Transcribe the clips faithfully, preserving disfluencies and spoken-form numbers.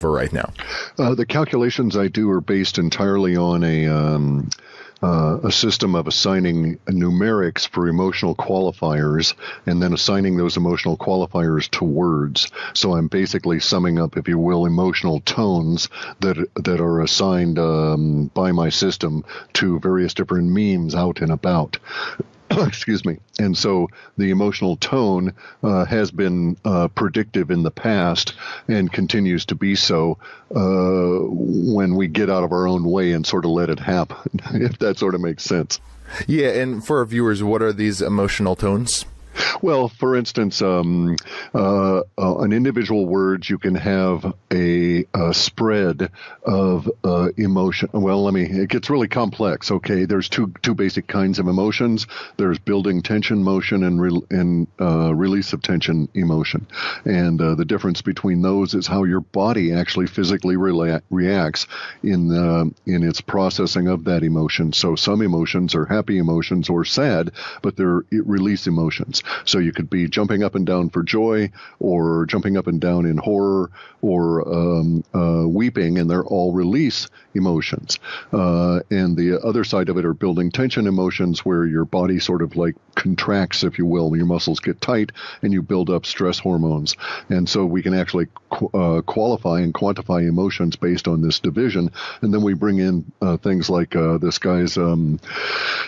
for right now? Uh, the calculations I do are based entirely on a um, uh, a system of assigning numerics for emotional qualifiers and then assigning those emotional qualifiers to words. So I'm basically summing up, if you will, emotional tones that that are assigned um, by my system to various different memes out and about. Excuse me. And so the emotional tone uh, has been uh, predictive in the past and continues to be so uh, when we get out of our own way and sort of let it happen, if that sort of makes sense. Yeah. And for our viewers, what are these emotional tones? Well, for instance, um, uh, uh, an individual word, you can have a, a spread of uh, emotion. Well, let me, it gets really complex. Okay. There's two, two basic kinds of emotions. There's building tension motion and, re and uh, release of tension emotion. And uh, the difference between those is how your body actually physically re reacts in, the, in its processing of that emotion. So some emotions are happy emotions or sad, but they're release emotions. So you could be jumping up and down for joy, or jumping up and down in horror, or um, uh, weeping, and they're all release emotions. Uh, and the other side of it are building tension emotions, where your body sort of like contracts, if you will, your muscles get tight, and you build up stress hormones. And so we can actually qu uh, qualify and quantify emotions based on this division. And then we bring in uh, things like uh, this guy's um,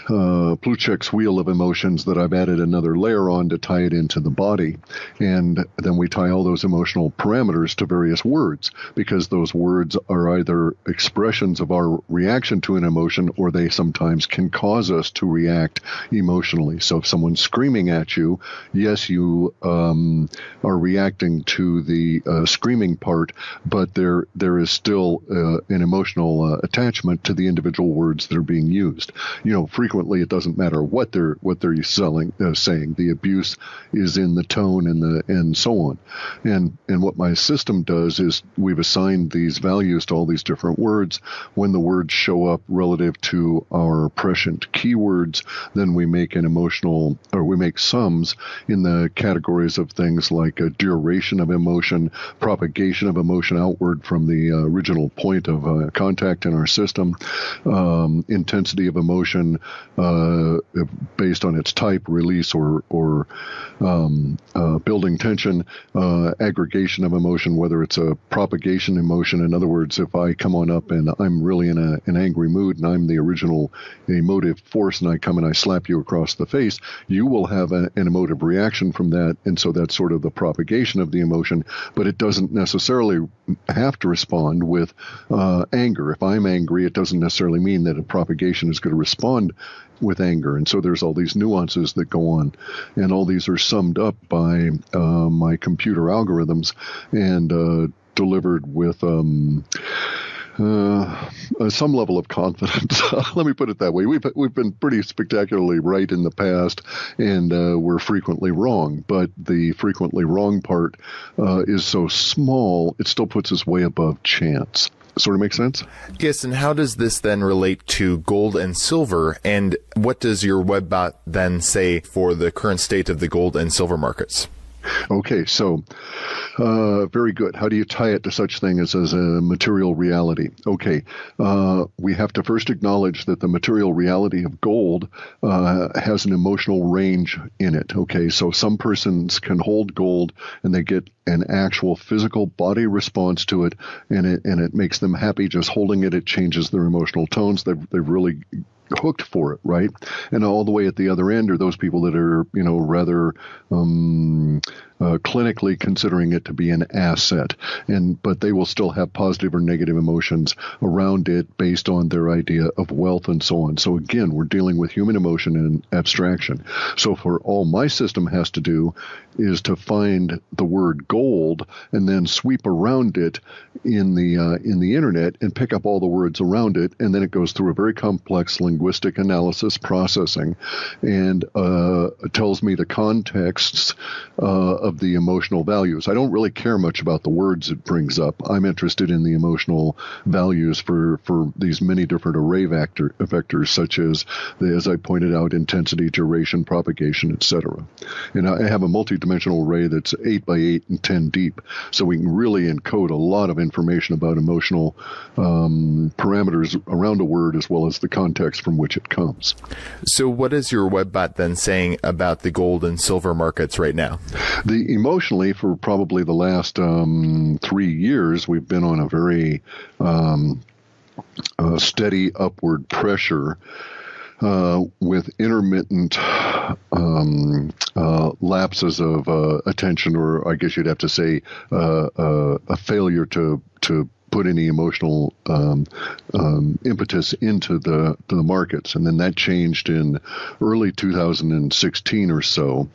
uh, Plutchik's wheel of emotions that I've added another layer on to tie it into the body. And then we tie all those emotional parameters to various words, because those words are either expressions of our reaction to an emotion, or they sometimes can cause us to react emotionally. So if someone's screaming at you, yes, you um, are reacting to the uh, screaming part, but there there is still uh, an emotional uh, attachment to the individual words that are being used. You know, frequently it doesn't matter what they're what they're selling uh, saying. The abuse is in the tone and the and so on. And and what my system does is we've assigned these values to all these different words. When the words show up relative to our prescient keywords, then we make an emotional, or we make sums in the categories of things like a duration of emotion, propagation of emotion outward from the uh, original point of uh, contact in our system, um, intensity of emotion uh, based on its type, release or or um, uh, building tension, uh, aggregation of emotion, whether it's a propagation emotion. In other words, if I come on up and I'm really in a, an angry mood and I'm the original emotive force and I come and I slap you across the face, you will have a, an emotive reaction from that. And so that's sort of the propagation of the emotion, but it doesn't necessarily have to respond with uh, anger. If I'm angry, it doesn't necessarily mean that a propagation is going to respond with anger. And so there's all these nuances that go on, and all these are summed up by uh, my computer algorithms and uh, delivered with um, uh, some level of confidence. Let me put it that way. We've, we've been pretty spectacularly right in the past, and uh, we're frequently wrong, but the frequently wrong part uh, is so small, it still puts us way above chance. Sort of makes sense? Yes, and how does this then relate to gold and silver, and what does your web bot then say for the current state of the gold and silver markets? Okay, so uh, very good. How do you tie it to such thing as, as a material reality? Okay, uh, we have to first acknowledge that the material reality of gold uh, has an emotional range in it. Okay, so some persons can hold gold and they get an actual physical body response to it, and it and it makes them happy just holding it. It changes their emotional tones. They've, they've really hooked for it, right? And all the way at the other end are those people that are, you know, rather um, uh, clinically considering it to be an asset, and but they will still have positive or negative emotions around it based on their idea of wealth and so on. So again, we're dealing with human emotion and abstraction. So for all my system has to do is to find the word gold and then sweep around it in the uh, in the internet and pick up all the words around it, and then it goes through a very complex language linguistic analysis processing and uh, tells me the contexts uh, of the emotional values. I don't really care much about the words it brings up. I'm interested in the emotional values for, for these many different array vector, vectors, such as, the, as I pointed out, intensity, duration, propagation, et cetera. And I have a multidimensional array that's eight by eight and ten deep, so we can really encode a lot of information about emotional um, parameters around a word as well as the context from which it comes. So what is your webbot then saying about the gold and silver markets right now? The emotionally, for probably the last um, three years, we've been on a very um, uh, steady upward pressure uh, with intermittent um, uh, lapses of uh, attention, or I guess you'd have to say uh, uh, a failure to to. put any emotional um, um, impetus into the to the markets. And then that changed in early two thousand sixteen or so,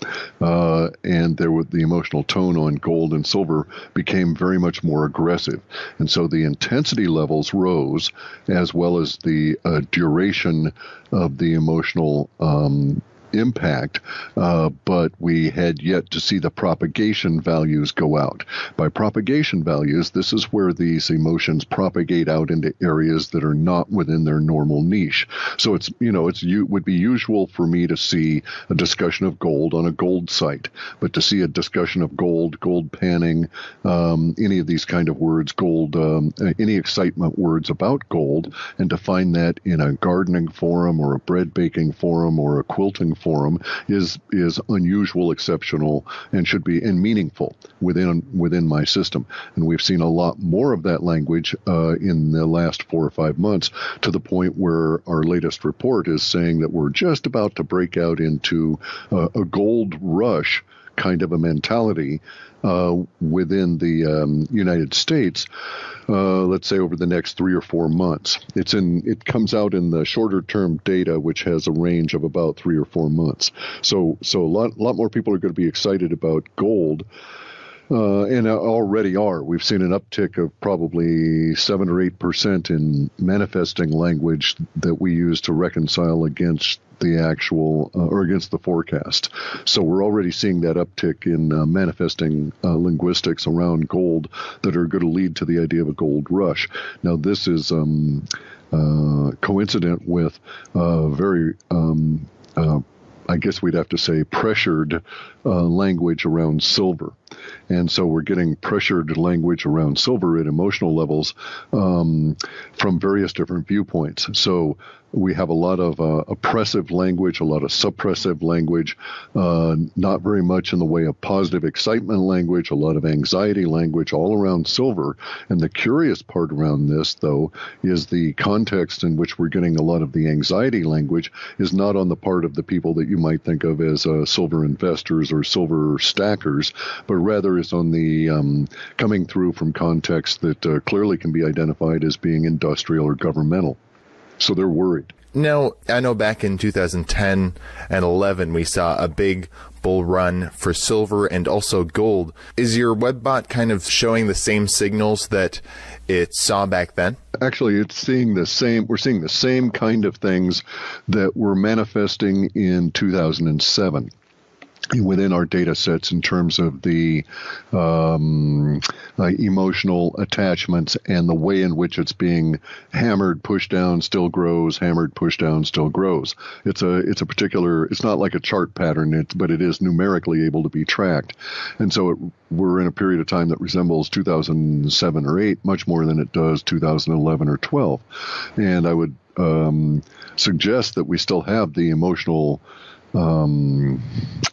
uh, and there was the emotional tone on gold and silver became very much more aggressive. And so the intensity levels rose, as well as the uh, duration of the emotional um impact, uh, but we had yet to see the propagation values go out. By propagation values, this is where these emotions propagate out into areas that are not within their normal niche. So it's, you know, it's you would be usual for me to see a discussion of gold on a gold site, but to see a discussion of gold, gold panning, um, any of these kind of words, gold, um, any excitement words about gold, and to find that in a gardening forum or a bread baking forum or a quilting forum forum is is unusual, exceptional, and should be and meaningful within within my system. And we've seen a lot more of that language uh, in the last four or five months, to the point where our latest report is saying that we're just about to break out into uh, a gold rush kind of a mentality uh, within the um, United States, uh, let's say over the next three or four months. It's in. It comes out in the shorter-term data, which has a range of about three or four months. So, so a lot, lot more people are going to be excited about gold. Uh, and already are. We've seen an uptick of probably seven or eight percent in manifesting language that we use to reconcile against the actual uh, or against the forecast. So we're already seeing that uptick in uh, manifesting uh, linguistics around gold that are going to lead to the idea of a gold rush. Now this is um, uh, coincident with uh, very um, uh, I guess we'd have to say pressured uh, language around silver. And so we're getting pressured language around silver at emotional levels um, from various different viewpoints. So we have a lot of uh, oppressive language, a lot of suppressive language, uh, not very much in the way of positive excitement language, a lot of anxiety language all around silver. And the curious part around this, though, is the context in which we're getting a lot of the anxiety language is not on the part of the people that you might think of as uh, silver investors or silver stackers, but rather is on the um, coming through from contexts that uh, clearly can be identified as being industrial or governmental. So they're worried. Now, I know back in two thousand ten and eleven, we saw a big bull run for silver and also gold. Is your webbot kind of showing the same signals that it saw back then? Actually, it's seeing the same. We're seeing the same kind of things that were manifesting in two thousand seven. Within our data sets in terms of the um, uh, emotional attachments and the way in which it's being hammered, pushed down, still grows, hammered, pushed down, still grows. It's a it's a particular, it's not like a chart pattern, it's, but it is numerically able to be tracked. And so it, we're in a period of time that resembles two thousand seven or eight much more than it does two thousand eleven or twelve. And I would um, suggest that we still have the emotional Um,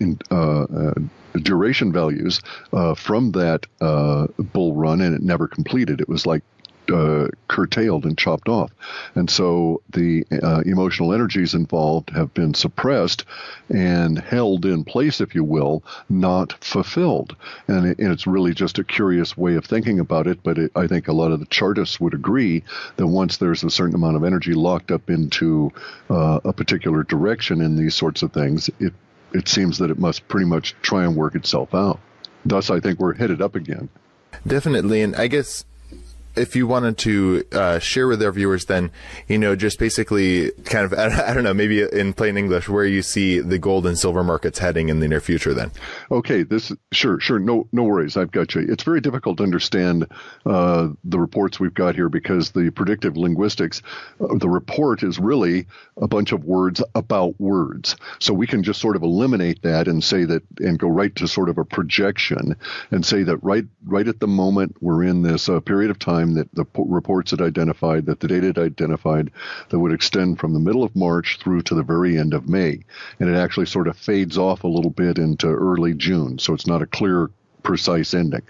in, uh, uh, duration values uh, from that uh, bull run, and it never completed. It was like uh, curtailed and chopped off. And so the uh, emotional energies involved have been suppressed and held in place, if you will, not fulfilled. And, it, and it's really just a curious way of thinking about it, but it, I think a lot of the chartists would agree that once there's a certain amount of energy locked up into uh, a particular direction in these sorts of things, it, it seems that it must pretty much try and work itself out. Thus, I think we're headed up again. Definitely, and I guess if you wanted to uh, share with our viewers, then, you know, just basically kind of, I don't know, maybe in plain English, where you see the gold and silver markets heading in the near future then. Okay, this sure, sure. No, no worries. I've got you. It's very difficult to understand uh, the reports we've got here because the predictive linguistics, uh, the report is really a bunch of words about words. So we can just sort of eliminate that and say that and go right to sort of a projection and say that right, right at the moment we're in this uh, period of time that the reports had identified, that the data had identified, that would extend from the middle of March through to the very end of May. And it actually sort of fades off a little bit into early June. So it's not a clear, precise ending.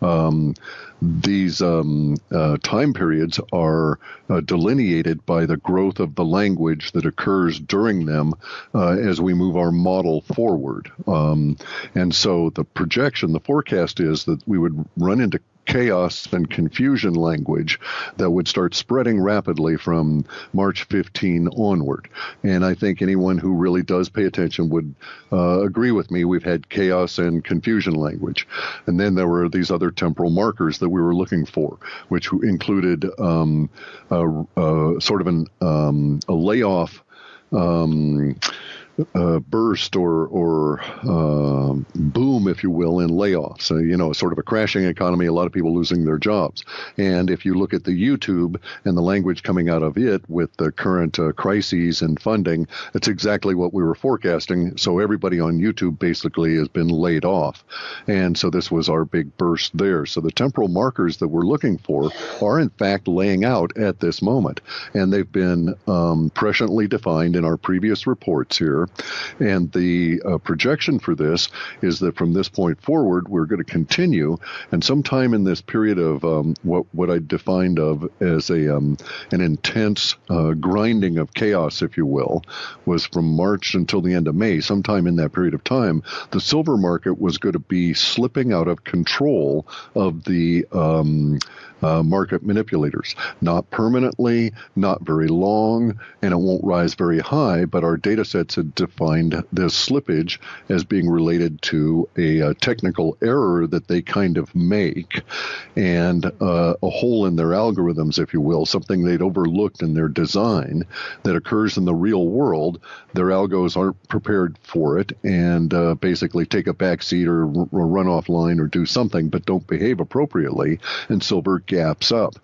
Um, these um, uh, time periods are uh, delineated by the growth of the language that occurs during them uh, as we move our model forward. Um, and so the projection, the forecast is that we would run into chaos and confusion language that would start spreading rapidly from March fifteenth onward. And I think anyone who really does pay attention would uh, agree with me. We've had chaos and confusion language. And then there were these other temporal markers that we were looking for, which included um, a, a sort of an, um, a layoff um, Uh, burst or or uh, boom, if you will, in layoffs. Uh, you know, sort of a crashing economy, a lot of people losing their jobs. And if you look at the YouTube and the language coming out of it with the current uh, crises and funding, that's exactly what we were forecasting. So everybody on YouTube basically has been laid off. And so this was our big burst there. So the temporal markers that we're looking for are in fact laying out at this moment. And they've been um, presciently defined in our previous reports here. And the uh, projection for this is that from this point forward, we're going to continue. And sometime in this period of um, what, what I defined of as a um, an intense uh, grinding of chaos, if you will, was from March until the end of May. Sometime in that period of time, the silver market was going to be slipping out of control of the um, uh, market manipulators. Not permanently, not very long, and it won't rise very high, but our data sets had defined this slippage as being related to a, a technical error that they kind of make and uh, a hole in their algorithms, if you will, something they'd overlooked in their design that occurs in the real world. Their algos aren't prepared for it and uh, basically take a backseat or, or run offline or do something, but don't behave appropriately, and silver gaps up.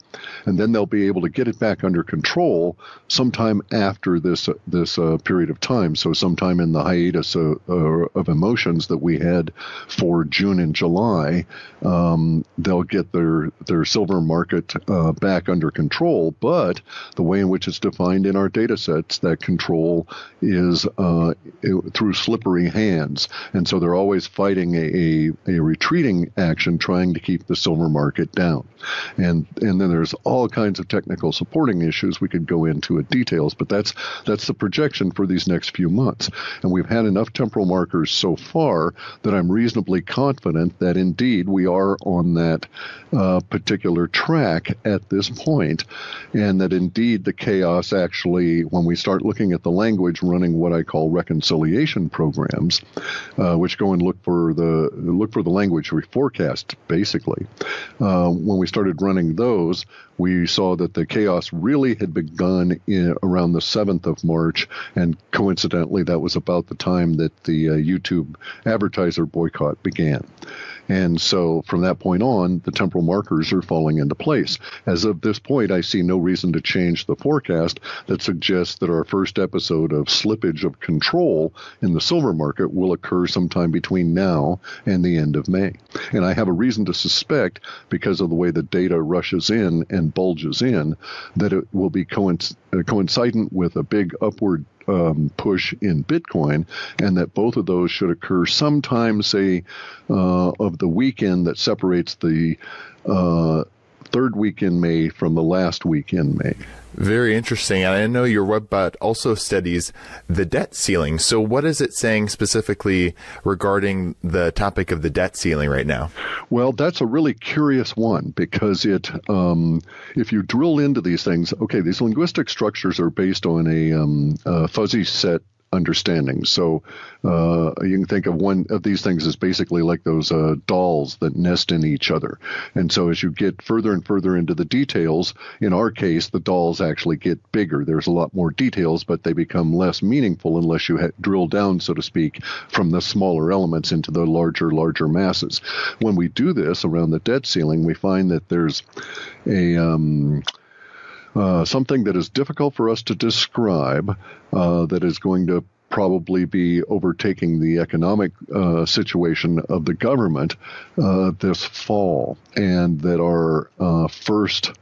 And then they'll be able to get it back under control sometime after this, uh, this uh, period of time. So sometime in the hiatus uh, uh, of emotions that we had for June and July, um, they'll get their, their silver market uh, back under control. But the way in which it's defined in our data sets, that control is uh, it, through slippery hands. And so they're always fighting a, a, a retreating action, trying to keep the silver market down. And, and then there's all kinds of technical supporting issues we could go into in details, but that's, that's the projection for these next few months. And we've had enough temporal markers so far that I'm reasonably confident that indeed we are on that uh, particular track at this point, and that indeed the chaos actually, when we start looking at the language running what I call reconciliation programs, uh, which go and look for the look for the language we forecast, basically. Uh, when we started running those, we saw that the chaos really had begun in, around the seventh of March, and coincidentally, that was about the time that the uh, YouTube advertiser boycott began. And so from that point on, the temporal markers are falling into place. As of this point, I see no reason to change the forecast that suggests that our first episode of slippage of control in the silver market will occur sometime between now and the end of May. And I have a reason to suspect, because of the way the data rushes in and bulges in, that it will be coinc- coincident with a big upward Um, push in Bitcoin, and that both of those should occur sometime, say, uh, of the weekend that separates the uh, third week in May from the last week in May. Very interesting. And I know your webbot also studies the debt ceiling. So what is it saying specifically regarding the topic of the debt ceiling right now? Well, that's a really curious one, because it, um, if you drill into these things, okay, these linguistic structures are based on a, um, a fuzzy set understanding. So uh, you can think of one of these things as basically like those uh, dolls that nest in each other. And so as you get further and further into the details, in our case, the dolls actually get bigger. There's a lot more details, but they become less meaningful unless you ha drill down, so to speak, from the smaller elements into the larger, larger masses. When we do this around the debt ceiling, we find that there's a... Um, Uh, something that is difficult for us to describe uh, that is going to probably be overtaking the economic uh, situation of the government uh, this fall, and that our uh, first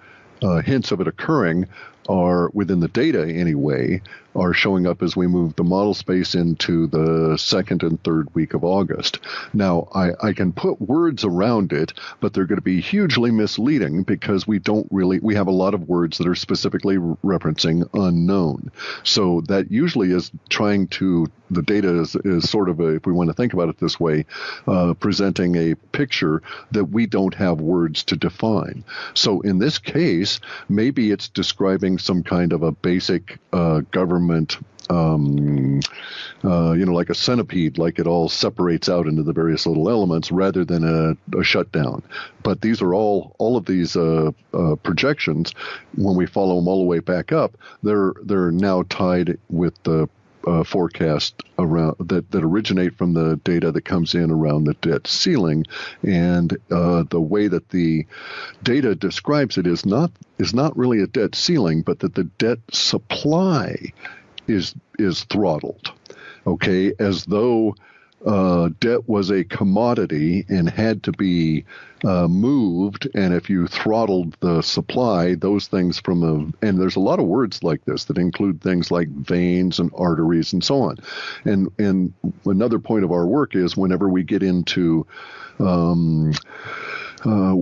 uh, hints of it occurring are, within the data anyway, are showing up as we move the model space into the second and third week of August. Now, I, I can put words around it, but they're going to be hugely misleading because we don't really, we have a lot of words that are specifically referencing unknown. So that usually is trying to, the data is, is sort of, a, if we want to think about it this way, uh, presenting a picture that we don't have words to define. So in this case, maybe it's describing some kind of a basic uh, government, um, uh, you know, like a centipede, like it all separates out into the various little elements rather than a, a shutdown. But these are all, all of these uh, uh, projections, when we follow them all the way back up, they're, they're now tied with the Uh, forecast around that, that originate from the data that comes in around the debt ceiling, and uh, the way that the data describes it is not is not really a debt ceiling, but that the debt supply is is throttled, okay, as though Uh, debt was a commodity and had to be uh, moved, and if you throttled the supply, those things from a, and there's a lot of words like this that include things like veins and arteries and so on. And, and another point of our work is whenever we get into um, uh,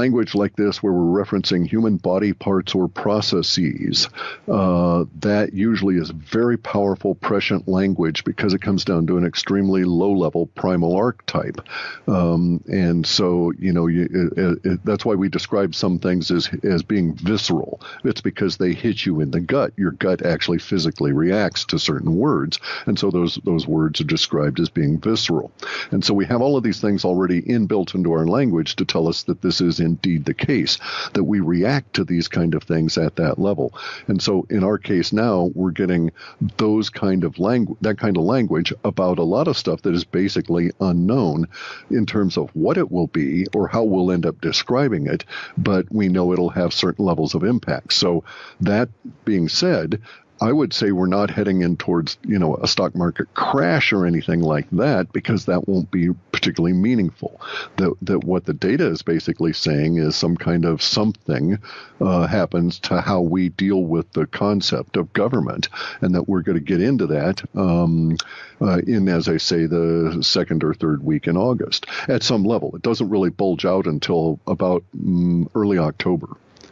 language like this where we're referencing human body parts or processes, uh, that usually is very powerful, prescient language because it comes down to an extremely low-level primal archetype, um, and so you know you, it, it, that's why we describe some things as as being visceral. It's because they hit you in the gut. Your gut actually physically reacts to certain words, and so those those words are described as being visceral. And so we have all of these things already inbuilt into our language to tell us that this is indeed the case, that we react to these kind of things at that level. And so in our case now, we're getting those kind of language, that kind of language about a lot of stuff that is basically unknown in terms of what it will be or how we'll end up describing it, but we know it'll have certain levels of impact. So that being said, I would say we're not heading in towards, you know, a stock market crash or anything like that, because that won't be particularly meaningful. That, that what the data is basically saying is some kind of something uh, happens to how we deal with the concept of government, and that we're going to get into that um, uh, in, as I say, the second or third week in August at some level. It doesn't really bulge out until about um, early October.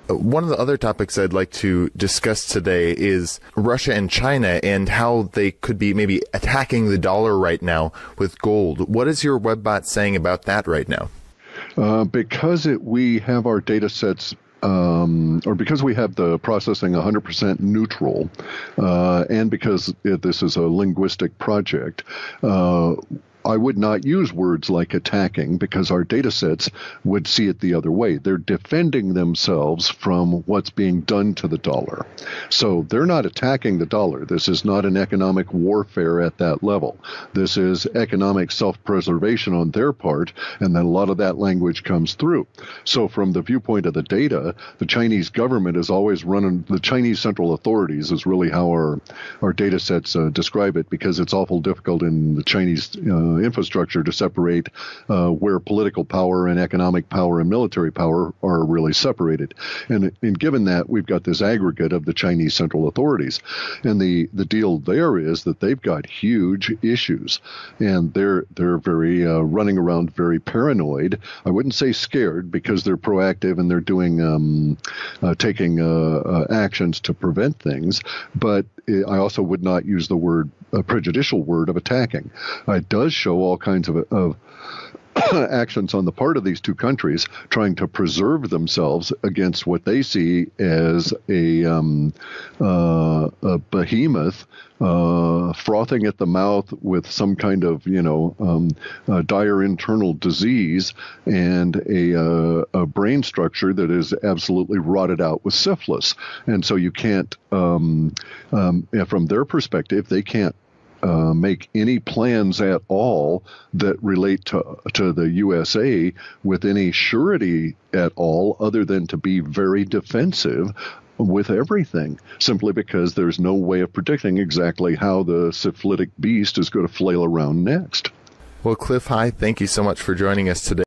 One of the other topics I'd like to discuss today is Russia and China and how they could be maybe attacking the dollar right now with gold. What is your webbot saying about that right now? Uh, because it, we have our data sets, um, or because we have the processing one hundred percent neutral, uh, and because it, this is a linguistic project, uh, I would not use words like attacking because our data sets would see it the other way. They're defending themselves from what's being done to the dollar. So they're not attacking the dollar. This is not an economic warfare at that level. This is economic self-preservation on their part, and then a lot of that language comes through. So from the viewpoint of the data, the Chinese government is always running, the Chinese central authorities is really how our, our data sets uh, describe it, because it's awful difficult in the Chinese uh, infrastructure to separate uh, where political power and economic power and military power are really separated. And, and given that, we've got this aggregate of the Chinese central authorities. And the, the deal there is that they've got huge issues. And they're, they're very uh, running around very paranoid. I wouldn't say scared, because they're proactive and they're doing um, uh, taking uh, uh, actions to prevent things. But I also would not use the word, a prejudicial word of attacking. It does show all kinds of, of actions on the part of these two countries trying to preserve themselves against what they see as a, um, uh, a behemoth uh, frothing at the mouth with some kind of, you know, um, uh, dire internal disease and a, uh, a brain structure that is absolutely rotted out with syphilis. And so you can't, um, um, from their perspective, they can't Uh, make any plans at all that relate to to the U S A with any surety at all, other than to be very defensive with everything, simply because there's no way of predicting exactly how the syphilitic beast is going to flail around next. Well, Clif High, thank you so much for joining us today.